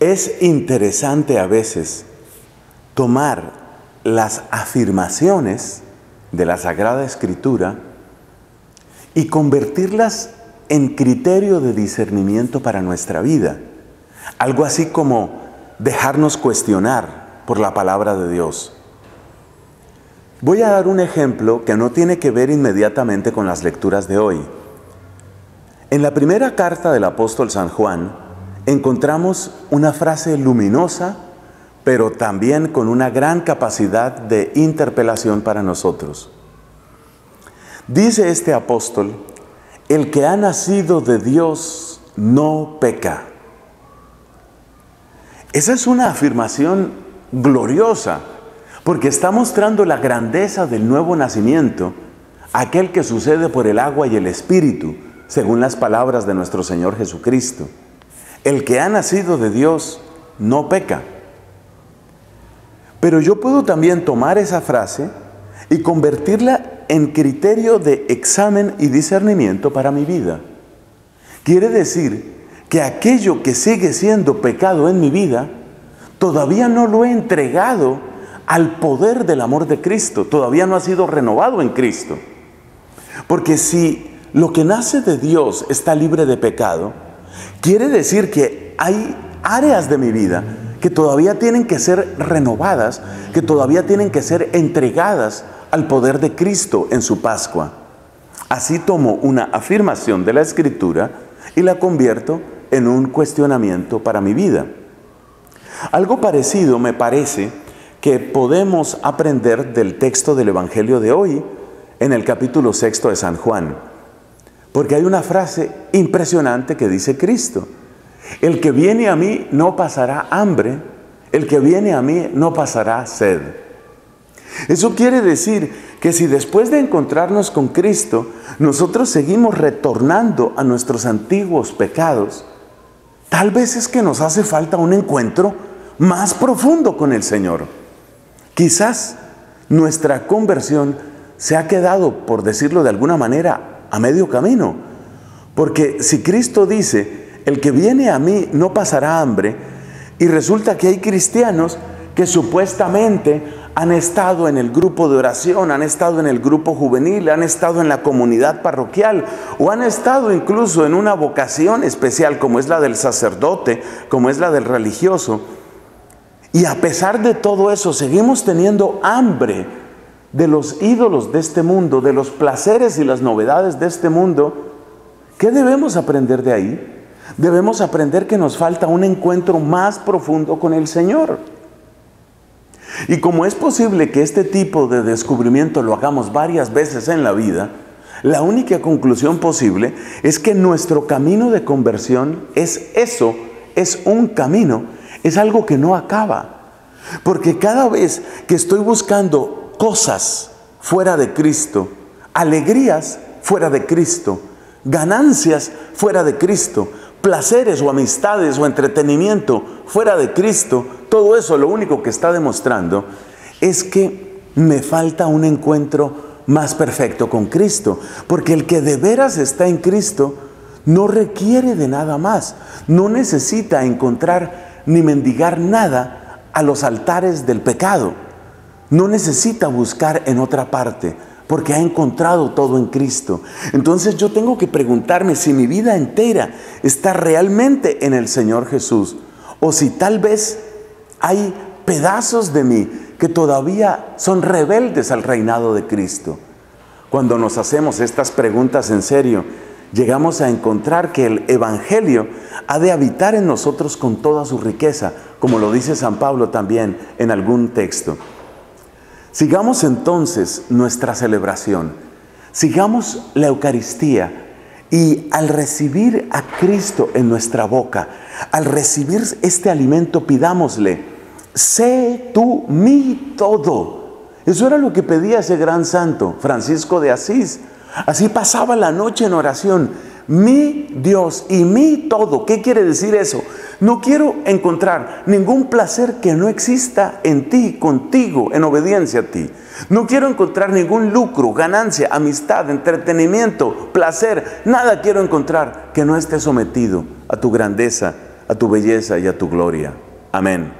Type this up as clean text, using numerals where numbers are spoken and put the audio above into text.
Es interesante a veces tomar las afirmaciones de la Sagrada Escritura y convertirlas en criterio de discernimiento para nuestra vida. Algo así como dejarnos cuestionar por la palabra de Dios. Voy a dar un ejemplo que no tiene que ver inmediatamente con las lecturas de hoy. En la primera carta del apóstol San Juan encontramos una frase luminosa, pero también con una gran capacidad de interpelación para nosotros. Dice este apóstol: el que ha nacido de Dios no peca. Esa es una afirmación gloriosa, porque está mostrando la grandeza del nuevo nacimiento, aquel que sucede por el agua y el Espíritu, según las palabras de nuestro Señor Jesucristo. El que ha nacido de Dios no peca. Pero yo puedo también tomar esa frase y convertirla en criterio de examen y discernimiento para mi vida. Quiere decir que aquello que sigue siendo pecado en mi vida, todavía no lo he entregado al poder del amor de Cristo, todavía no ha sido renovado en Cristo. Porque si lo que nace de Dios está libre de pecado, quiere decir que hay áreas de mi vida que todavía tienen que ser renovadas, que todavía tienen que ser entregadas al poder de Cristo en su Pascua. Así tomo una afirmación de la Escritura y la convierto en un cuestionamiento para mi vida. Algo parecido me parece que podemos aprender del texto del Evangelio de hoy, en el capítulo 6 de San Juan. Porque hay una frase impresionante que dice Cristo: el que viene a mí no pasará hambre, el que viene a mí no pasará sed. Eso quiere decir que si después de encontrarnos con Cristo, nosotros seguimos retornando a nuestros antiguos pecados, tal vez es que nos hace falta un encuentro más profundo con el Señor. Quizás nuestra conversión se ha quedado, por decirlo de alguna manera, a medio camino. Porque si Cristo dice, el que viene a mí no pasará hambre, y resulta que hay cristianos que supuestamente han estado en el grupo de oración, han estado en el grupo juvenil, han estado en la comunidad parroquial, o han estado incluso en una vocación especial como es la del sacerdote, como es la del religioso, y a pesar de todo eso, seguimos teniendo hambre de los ídolos de este mundo, de los placeres y las novedades de este mundo. ¿Qué debemos aprender de ahí? Debemos aprender que nos falta un encuentro más profundo con el Señor. Y como es posible que este tipo de descubrimiento lo hagamos varias veces en la vida, la única conclusión posible es que nuestro camino de conversión es eso, es un camino. Es algo que no acaba, porque cada vez que estoy buscando cosas fuera de Cristo, alegrías fuera de Cristo, ganancias fuera de Cristo, placeres o amistades o entretenimiento fuera de Cristo, todo eso lo único que está demostrando es que me falta un encuentro más perfecto con Cristo, porque el que de veras está en Cristo no requiere de nada más, no necesita encontrar ni mendigar nada a los altares del pecado. No necesita buscar en otra parte, porque ha encontrado todo en Cristo. Entonces yo tengo que preguntarme si mi vida entera está realmente en el Señor Jesús, o si tal vez hay pedazos de mí que todavía son rebeldes al reinado de Cristo. Cuando nos hacemos estas preguntas en serio, llegamos a encontrar que el Evangelio ha de habitar en nosotros con toda su riqueza, como lo dice San Pablo también en algún texto. Sigamos entonces nuestra celebración, sigamos la Eucaristía, y al recibir a Cristo en nuestra boca, al recibir este alimento, pidámosle: sé tú mi todo. Eso era lo que pedía ese gran santo, Francisco de Asís. Así pasaba la noche en oración: mi Dios y mi todo. ¿Qué quiere decir eso? No quiero encontrar ningún placer que no exista en ti, contigo, en obediencia a ti. No quiero encontrar ningún lucro, ganancia, amistad, entretenimiento, placer. Nada quiero encontrar que no esté sometido a tu grandeza, a tu belleza y a tu gloria. Amén.